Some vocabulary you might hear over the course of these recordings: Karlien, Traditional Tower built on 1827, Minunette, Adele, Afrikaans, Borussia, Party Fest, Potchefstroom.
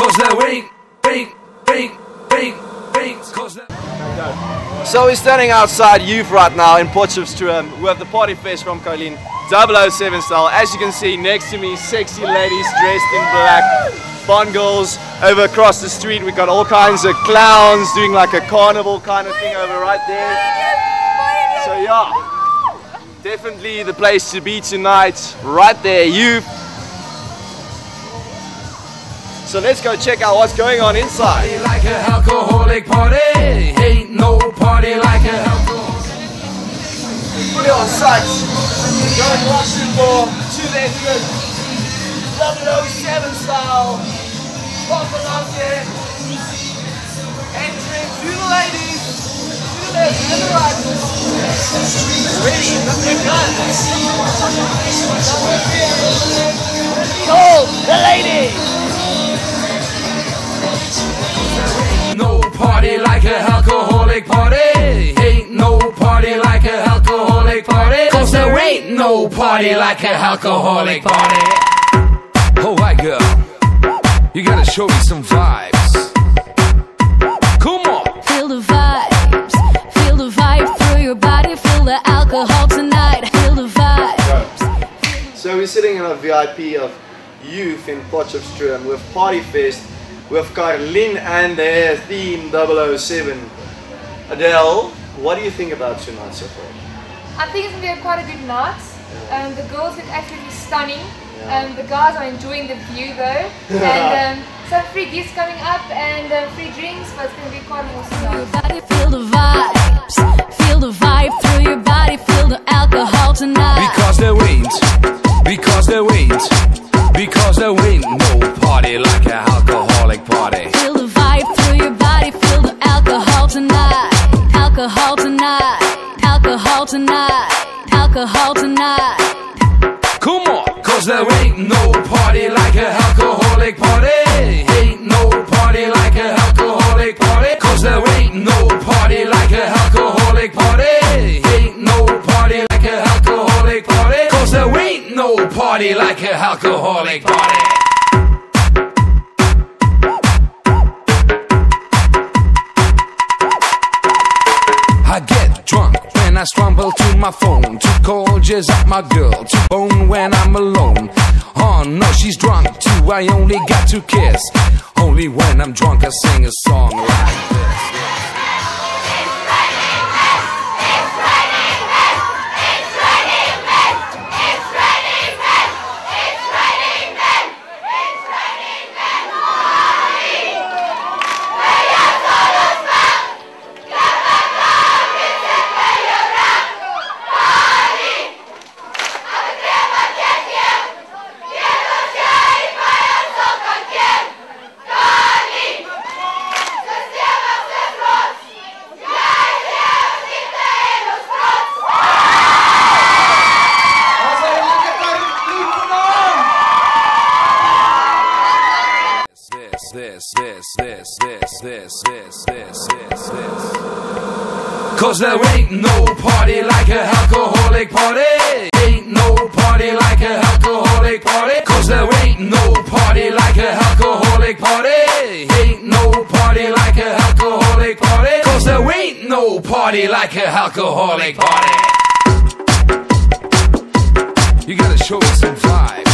So we're standing outside youth right now in Potchefstroom with the party fest from Karlien, 007 style. As you can see next to me, sexy ladies dressed in black, fun girls. Over across the street we got all kinds of clowns doing like a carnival kind of thing over right there. So yeah, definitely the place to be tonight, right there, youth. So let's go check out what's going on inside. Party like an alcoholic party, ain't no party like an alcoholic. Put it on sight. Don't watch it for 2 days. 007 style. Pop it up there. Entering to the ladies. To the left and the right. Ready, nothing done. Hold the ladies. No party like an alcoholic party. Ain't no party like an alcoholic party. 'Cause there ain't no party like an alcoholic party. Oh my girl, you gotta show me some vibes. Come on. Feel the vibes through your body. Feel the alcohol tonight. Feel the vibes. So we're sitting in a VIP of youth in Potchefstroom with Party Fest, with Karlien and their theme 007. Adele, what do you think about tonight so far? I think it's going to be quite a good night. The girls look absolutely stunning. The guys are enjoying the view though. And some free gifts coming up and free drinks, but it's going to be quite an awesome night. Feel the vibe through your body, feel the alcohol tonight. Because there ain't, because there ain't, because there ain't no party like an alcoholic party. Feel the vibe through your body, feel the alcohol tonight. Alcohol tonight, alcohol tonight, alcohol tonight. Come on, 'cause there ain't no party like an alcoholic party. Ain't no party like an alcoholic party. 'Cause there ain't no party like an alcoholic party. Ain't no party like an alcoholic party. 'Cause there ain't no party like an alcoholic party. I get drunk when I stumble to my phone, to call just up my girl, to bone when I'm alone. Oh no, she's drunk too, I only got to kiss. Only when I'm drunk I sing a song like this. This 'Cause there ain't no party like an alcoholic party. Ain't no party like an alcoholic party. 'Cause there ain't no party like an alcoholic party. Ain't no party like an alcoholic party. 'Cause there ain't no party like an alcoholic party. You gotta show us some vibes.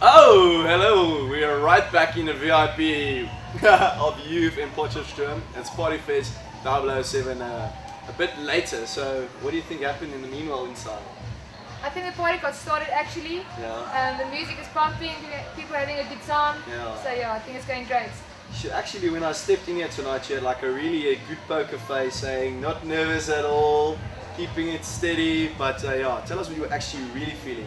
Oh, hello! We are right back in the VIP of youth in Potchefstroom. It's Party Fest 007 a bit later. So, what do you think happened in the meanwhile inside? I think the party got started actually. Yeah. The music is pumping. People are having a good time. Yeah. So yeah, I think it's going great. Actually, when I stepped in here tonight, you had like a really good poker face, saying not nervous at all, keeping it steady. But yeah, tell us what you were actually really feeling.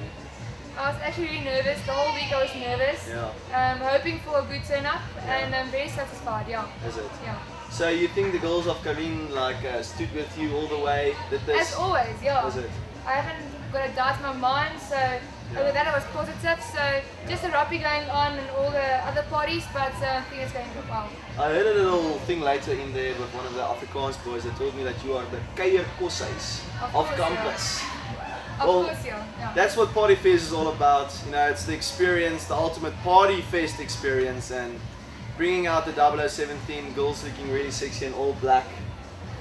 I was actually really nervous, the whole week I was nervous, hoping for a good turn up, and I'm very satisfied, yeah. Is it? Yeah. So you think the girls of Karlien like stood with you all the way? As always, yeah. Was it? I haven't got a doubt in my mind, so yeah. Over that I was positive. So just the rugby going on and all the other parties, but I think it's going well. I heard a little thing later in there with one of the Afrikaans boys that told me that you are the Keier Kosseis of campus. Yeah. Well, of course, yeah. Yeah. That's what Party Fest is all about. You know, it's the experience, the ultimate Party Fest experience, and bringing out the 007 girls looking really sexy and all black,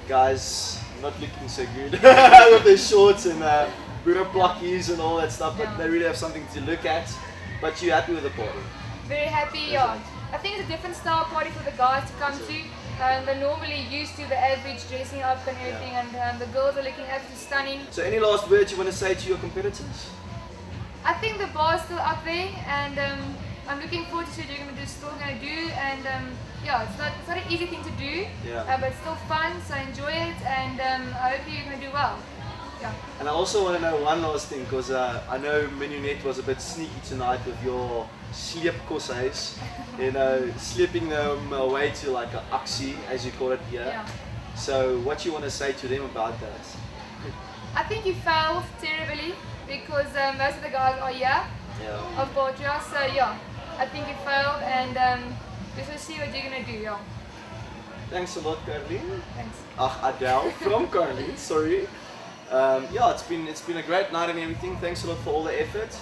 guys not looking so good with their shorts and bra plockies and all that stuff, but they really have something to look at. But you happy with the party? Very happy, yeah. I think it's a different style party for the guys to come to. They're normally used to the average dressing up and everything, and the girls are looking absolutely stunning. So any last words you want to say to your competitors? I think the bar's still up there, and I'm looking forward to what you're going to do, and yeah, it's not an easy thing to do, but it's still fun, so enjoy it, and I hope you're going to do well. Yeah. And I also want to know one last thing, because I know Minunette was a bit sneaky tonight with your sleepkosseis, you know, slipping them away to like an oxy, as you call it here. Yeah. So what you want to say to them about that? I think you failed terribly, because most of the guys are here, of Borussia, so yeah. I think you failed, and just will see what you're going to do, yeah. Thanks a lot, Karlien. Thanks. Adele from Karlien, sorry. Yeah, it's been a great night and everything. Thanks a lot for all the effort.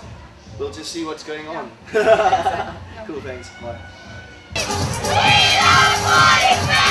We'll just see what's going on. Cool, thanks. Bye.